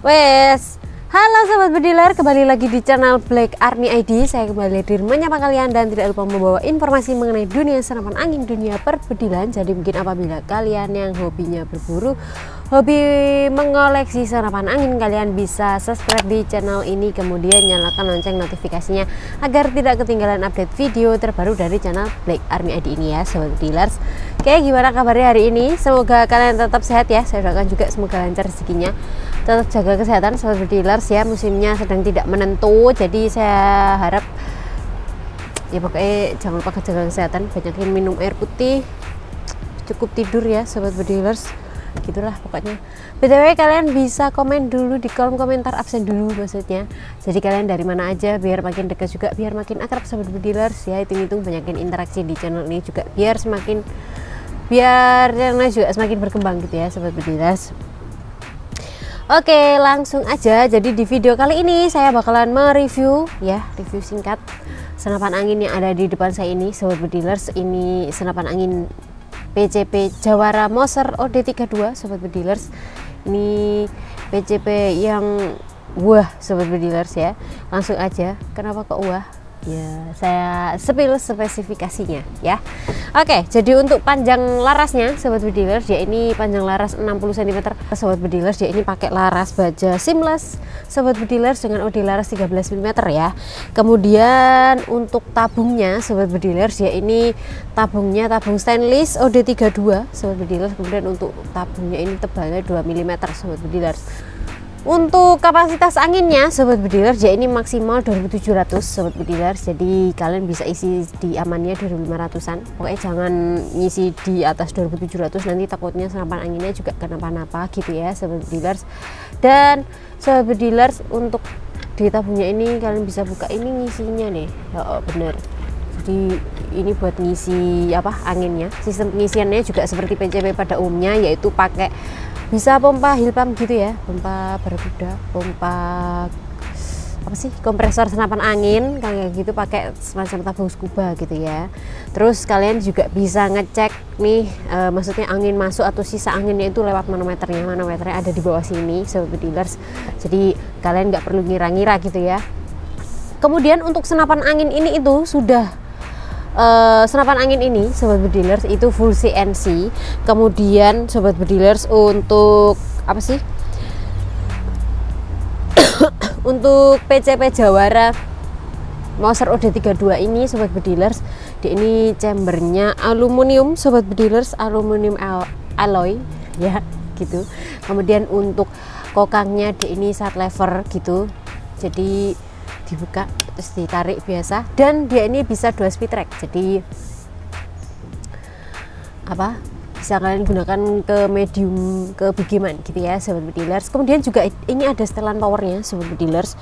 Wes, halo sobat bediler, kembali lagi di channel Black Army ID. Saya kembali hadir menyapa kalian dan tidak lupa membawa informasi mengenai dunia senapan angin, dunia perbedilan. Jadi mungkin apabila kalian yang hobinya berburu, hobi mengoleksi senapan angin, kalian bisa subscribe di channel ini, kemudian nyalakan lonceng notifikasinya agar tidak ketinggalan update video terbaru dari channel Black Army ID ini ya sobat bedilers. Oke, gimana kabarnya hari ini? Semoga kalian tetap sehat ya, saya doakan juga semoga lancar rezekinya. Tetap jaga kesehatan sobat bedilers ya, musimnya sedang tidak menentu, jadi saya harap ya pokoknya jangan lupa jaga kesehatan, banyakin minum air putih, cukup tidur ya sobat bedilers, gitulah pokoknya. BTW kalian bisa komen dulu di kolom komentar, absen dulu maksudnya, jadi kalian dari mana aja biar makin dekat juga, biar makin akrab sobat bedilers ya. Hitung-hitung banyakin interaksi di channel ini juga biar channel juga semakin berkembang gitu ya sobat bedilers. Oke, langsung aja. Jadi di video kali ini saya bakalan mereview ya, review singkat senapan angin yang ada di depan saya ini sobat bedilers. Ini senapan angin PCP Jawara Mouser OD 32 sobat bedilers. Ini PCP yang wah sobat bedilers ya. Langsung aja, kenapa kok wah? Ya, saya spill spesifikasinya ya. Oke, jadi untuk panjang larasnya sobat bedilers ya, ini panjang laras 60 cm sobat bedilers ya. Ini pakai laras baja seamless sobat bedilers dengan OD laras 13 mm ya. Kemudian untuk tabungnya sobat bedilers ya, ini tabungnya tabung stainless OD 32 sobat bedilers. Kemudian untuk tabungnya ini tebalnya 2 mm sobat bedilers. Untuk kapasitas anginnya sobat bedilers ya, ini maksimal 2700 sobat bedilers. Jadi kalian bisa isi di amannya 2500-an. Pokoknya jangan ngisi di atas 2700, nanti takutnya senapan anginnya juga kenapa-napa gitu ya sobat bedilers. Dan sobat bedilers untuk di tabungnya ini kalian bisa buka ini ngisinya nih. Oh, bener. Jadi ini buat ngisi apa anginnya. Sistem pengisiannya juga seperti PCP pada umumnya, yaitu pakai bisa pompa hilpam gitu ya, pompa berkuda, pompa apa sih, kompresor senapan angin kayak gitu, pakai semacam tabung scuba gitu ya. Terus kalian juga bisa ngecek nih maksudnya angin masuk atau sisa anginnya itu lewat manometernya. Manometernya ada di bawah sini sobat bedilers, jadi kalian nggak perlu ngira-ngira gitu ya. Kemudian untuk senapan angin ini itu sudah senapan angin ini sobat bedilers itu full CNC. Kemudian sobat bedilers untuk apa sih untuk PCP Jawara Mouser OD 32 ini sobat bedilers, ini chambernya aluminium sobat bedilers, aluminium alloy ya gitu. Kemudian untuk kokangnya ini side lever gitu, jadi dibuka terus ditarik biasa. Dan dia ini bisa dua speed track, jadi apa bisa kalian gunakan ke medium ke begiman gitu ya sobat bedilers. Kemudian juga ini ada setelan powernya sobat bedilers.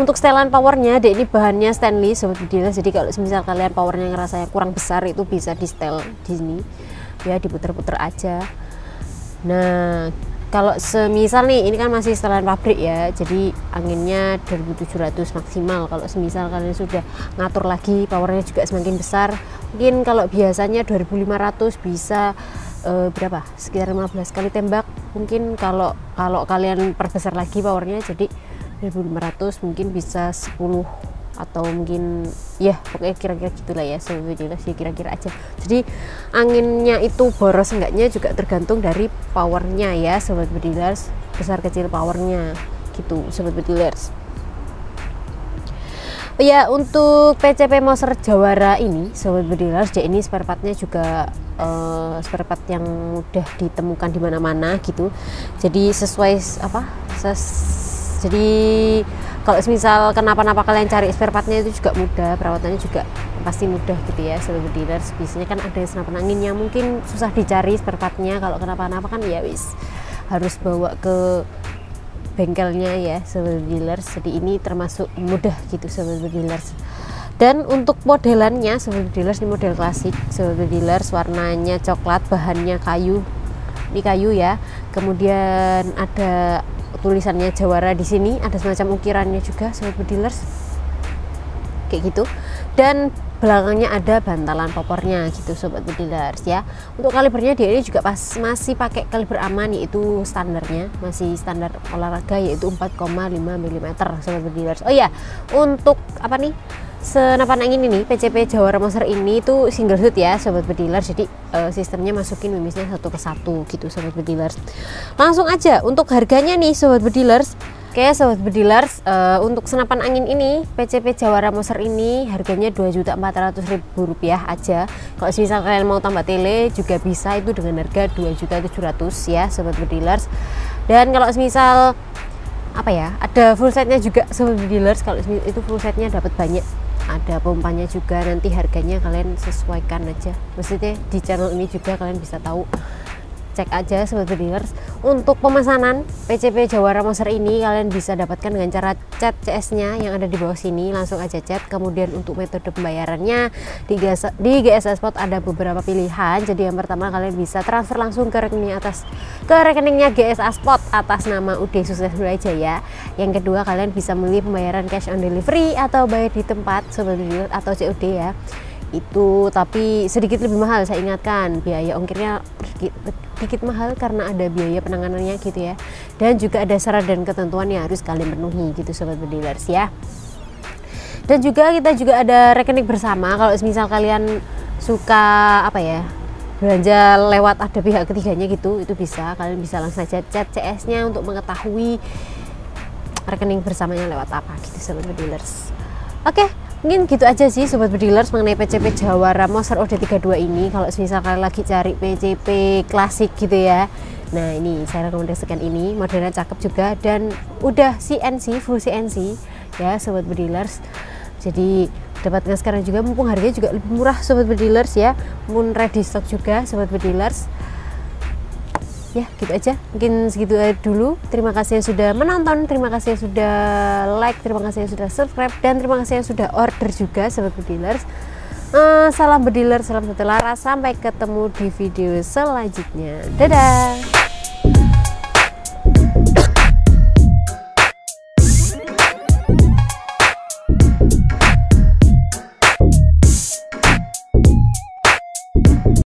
Untuk setelan powernya dia ini bahannya stainless sobat bedilers, jadi kalau misal kalian powernya ngerasa kurang besar itu bisa di setel di sini ya, diputer-puter aja. Nah kalau semisal nih, ini kan masih setelan pabrik ya, jadi anginnya 2700 maksimal. Kalau semisal kalian sudah ngatur lagi powernya juga semakin besar, mungkin kalau biasanya 2500 bisa berapa, sekitar 15 kali tembak. Mungkin kalau kalian perbesar lagi powernya jadi 2500 mungkin bisa 10 atau mungkin ya pokoknya kira-kira gitulah ya sobat bedilers, kira-kira aja. Jadi anginnya itu boros enggaknya juga tergantung dari powernya ya sobat bedilers, besar kecil powernya gitu sobat bedilers. Ya untuk PCP Mouser Jawara ini sobat bedilers, jadi ini spare partnya juga spare part yang mudah ditemukan di mana-mana gitu. Jadi sesuai apa jadi kalau misal kenapa-napa kalian cari spare partnya itu juga mudah, perawatannya juga pasti mudah gitu ya sobat bedilers. Biasanya kan ada senapan angin yang mungkin susah dicari spare partnya, kalau kenapa-napa kan ya wis harus bawa ke bengkelnya ya sobat bedilers. Jadi ini termasuk mudah gitu sobat bedilers. Dan untuk modelannya sobat bedilers, ini model klasik sobat bedilers, warnanya coklat, bahannya kayu, ini kayu ya. Kemudian ada tulisannya Jawara di sini, ada semacam ukirannya juga sobat bedilers kayak gitu. Dan belakangnya ada bantalan popornya gitu sobat bedilers ya. Untuk kalibernya dia ini juga masih pakai kaliber aman, yaitu standarnya masih standar olahraga yaitu 4,5 mm sobat bedilers. Oh ya, untuk apa nih senapan angin ini PCP Jawara Mouser ini tuh single shoot ya sobat bedilers, jadi sistemnya masukin mimisnya satu ke satu gitu sobat bedilers. Langsung aja untuk harganya nih sobat bedilers. Oke sobat bedilers, untuk senapan angin ini PCP Jawara Mouser ini harganya Rp2.400.000 aja. Kalau misalnya kalian mau tambah tele juga bisa, itu dengan harga Rp2.700.000 ya sobat bedilers. Dan kalau misal apa ya, ada full setnya juga sobat bedilers. Kalau itu full setnya dapat banyak, ada pompanya juga, nanti harganya kalian sesuaikan aja, maksudnya di channel ini juga kalian bisa tahu, cek aja sobat bedilers. Untuk pemesanan PCP Jawara Mouser ini kalian bisa dapatkan dengan cara chat CS nya yang ada di bawah sini, langsung aja chat. Kemudian untuk metode pembayarannya di GSA Sport ada beberapa pilihan. Jadi yang pertama kalian bisa transfer langsung ke rekeningnya GSA Sport atas nama UD Sukses Jaya. Yang kedua, kalian bisa memilih pembayaran cash on delivery atau bayar di tempat sobat bedilers atau COD ya. Itu tapi sedikit lebih mahal, saya ingatkan, biaya ongkirnya sedikit mahal karena ada biaya penanganannya gitu ya, dan juga ada syarat dan ketentuan yang harus kalian penuhi gitu sobat bedilers ya. Dan juga kita juga ada rekening bersama, kalau misal kalian suka apa ya belanja lewat ada pihak ketiganya gitu, itu bisa, kalian bisa langsung aja chat CS nya untuk mengetahui rekening bersamanya lewat apa gitu sobat bedilers. Oke, mungkin gitu aja sih sobat bedilers mengenai PCP Jawara Mouser OD 32 ini. Kalau misal kalian lagi cari PCP klasik gitu ya, nah ini saya rekomendasikan ini, modelnya cakep juga dan udah CNC, full CNC ya sobat bedilers. Jadi dapatnya sekarang juga, mumpung harganya juga lebih murah sobat bedilers ya, mumpung ready stock juga sobat bedilers. Ya gitu aja, mungkin segitu aja dulu. Terima kasih yang sudah menonton, terima kasih yang sudah like, terima kasih yang sudah subscribe, dan terima kasih yang sudah order juga sobat bedilers. Salam bedilers, salam satu laras, sampai ketemu di video selanjutnya. Dadah.